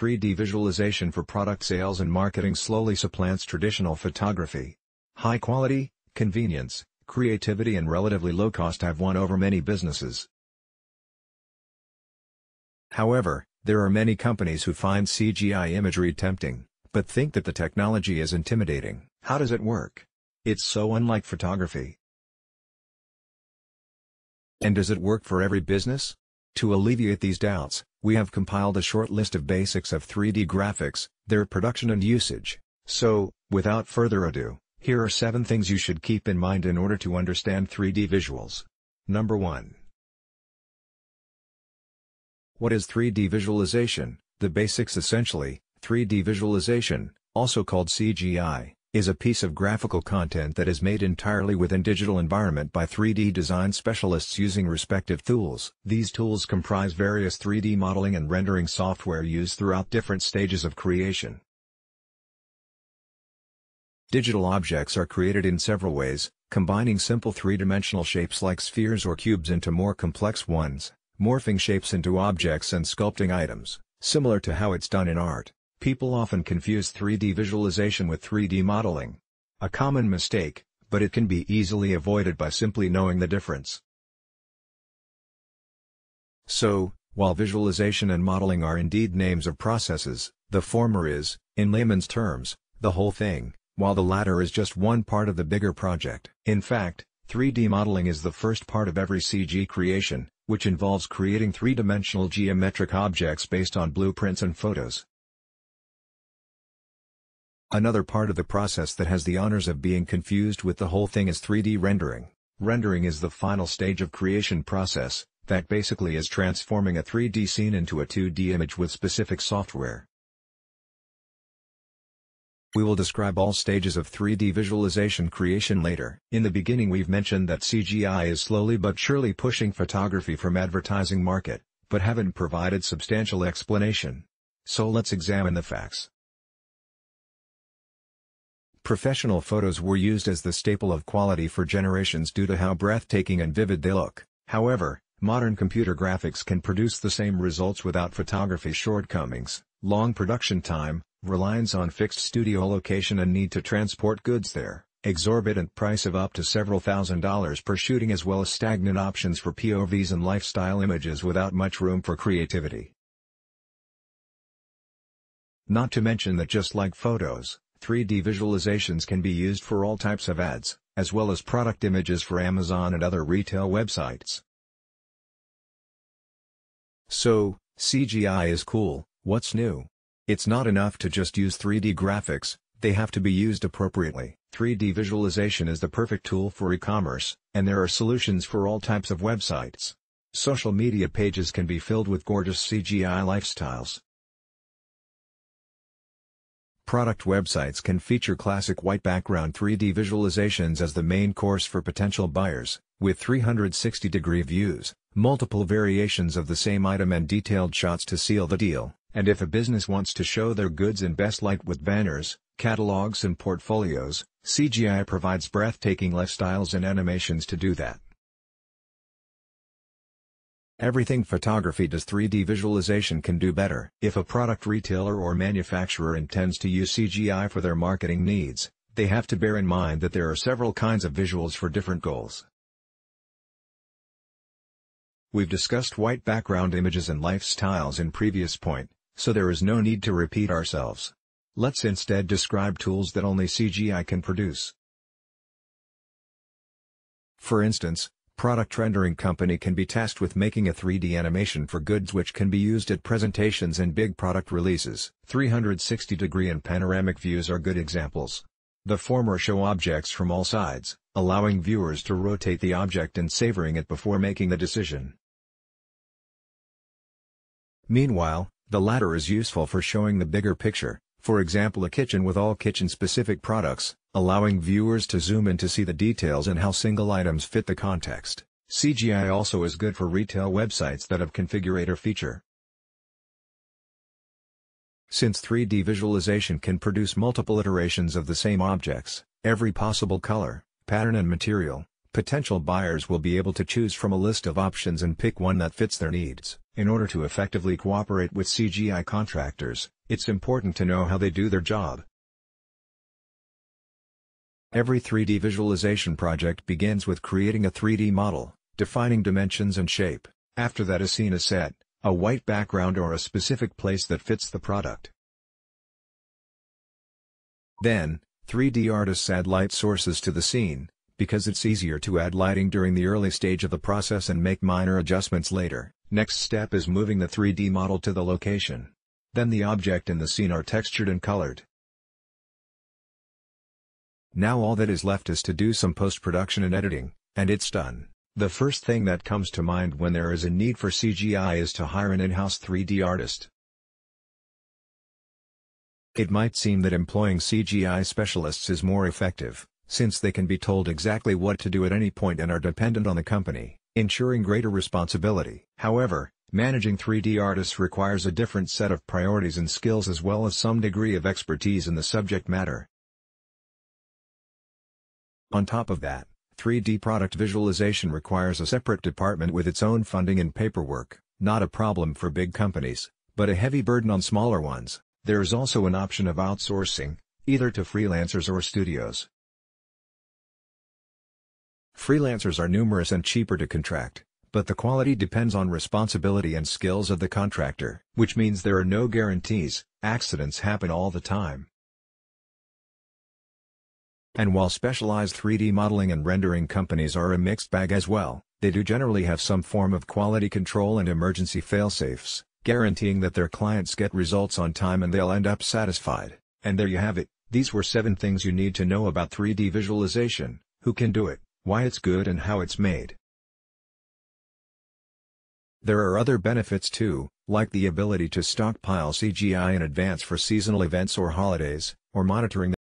3D visualization for product sales and marketing slowly supplants traditional photography. High quality, convenience, creativity and relatively low cost have won over many businesses. However, there are many companies who find CGI imagery tempting, but think that the technology is intimidating. How does it work? It's so unlike photography. And does it work for every business? To alleviate these doubts, we have compiled a short list of basics of 3D graphics, their production and usage. So, without further ado, here are 7 things you should keep in mind in order to understand 3D visuals. Number 1. What is 3D visualization? The basics essentially. 3D visualization, also called CGI, is a piece of graphical content that is made entirely within digital environment by 3D design specialists using respective tools. These tools comprise various 3D modeling and rendering software used throughout different stages of creation. Digital objects are created in several ways, combining simple three-dimensional shapes like spheres or cubes into more complex ones, morphing shapes into objects and sculpting items, similar to how it's done in art. People often confuse 3D visualization with 3D modeling. A common mistake, but it can be easily avoided by simply knowing the difference. So, while visualization and modeling are indeed names of processes, the former is, in layman's terms, the whole thing, while the latter is just one part of the bigger project. In fact, 3D modeling is the first part of every CG creation, which involves creating three-dimensional geometric objects based on blueprints and photos. Another part of the process that has the honors of being confused with the whole thing is 3D rendering. Rendering is the final stage of creation process, that basically is transforming a 3D scene into a 2D image with specific software. We will describe all stages of 3D visualization creation later. In the beginning we've mentioned that CGI is slowly but surely pushing photography from advertising market, but haven't provided substantial explanation. So let's examine the facts. Professional photos were used as the staple of quality for generations due to how breathtaking and vivid they look. However, modern computer graphics can produce the same results without photography shortcomings, long production time, reliance on fixed studio location and need to transport goods there, exorbitant price of up to several $1000s per shooting as well as stagnant options for POVs and lifestyle images without much room for creativity. Not to mention that just like photos, 3D visualizations can be used for all types of ads, as well as product images for Amazon and other retail websites. So, CGI is cool, what's new? It's not enough to just use 3D graphics, they have to be used appropriately. 3D visualization is the perfect tool for e-commerce, and there are solutions for all types of websites. Social media pages can be filled with gorgeous CGI lifestyles. Product websites can feature classic white background 3D visualizations as the main course for potential buyers, with 360-degree views, multiple variations of the same item and detailed shots to seal the deal. And if a business wants to show their goods in best light with banners, catalogs and portfolios, CGI provides breathtaking lifestyles and animations to do that. Everything photography does 3D visualization can do better. If a product retailer or manufacturer intends to use CGI for their marketing needs, they have to bear in mind that there are several kinds of visuals for different goals. We've discussed white background images and lifestyles in previous point, so there is no need to repeat ourselves. Let's instead describe tools that only CGI can produce. For instance, product rendering company can be tasked with making a 3D animation for goods which can be used at presentations and big product releases. 360-degree and panoramic views are good examples. The former show objects from all sides, allowing viewers to rotate the object and savoring it before making the decision. Meanwhile, the latter is useful for showing the bigger picture, for example a kitchen with all kitchen-specific products, allowing viewers to zoom in to see the details and how single items fit the context. CGI also is good for retail websites that have configurator feature. Since 3D visualization can produce multiple iterations of the same objects, every possible color, pattern and material, potential buyers will be able to choose from a list of options and pick one that fits their needs. In order to effectively cooperate with CGI contractors, it's important to know how they do their job. Every 3D visualization project begins with creating a 3D model, defining dimensions and shape. After that, a scene is set, a white background or a specific place that fits the product. Then, 3D artists add light sources to the scene, because it's easier to add lighting during the early stage of the process and make minor adjustments later. Next step is moving the 3D model to the location. Then the object in the scene are textured and colored. Now all that is left is to do some post-production and editing, and it's done. The first thing that comes to mind when there is a need for CGI is to hire an in-house 3D artist. It might seem that employing CGI specialists is more effective, since they can be told exactly what to do at any point and are dependent on the company, ensuring greater responsibility. However, managing 3D artists requires a different set of priorities and skills as well as some degree of expertise in the subject matter. On top of that, 3D product visualization requires a separate department with its own funding and paperwork, not a problem for big companies, but a heavy burden on smaller ones. There is also an option of outsourcing, either to freelancers or studios. Freelancers are numerous and cheaper to contract, but the quality depends on responsibility and skills of the contractor, which means there are no guarantees. Accidents happen all the time. And while specialized 3D modeling and rendering companies are a mixed bag as well, they do generally have some form of quality control and emergency fail-safes, guaranteeing that their clients get results on time and they'll end up satisfied. And there you have it, these were 7 things you need to know about 3D visualization: who can do it, why it's good and how it's made. There are other benefits too, like the ability to stockpile CGI in advance for seasonal events or holidays, or monitoring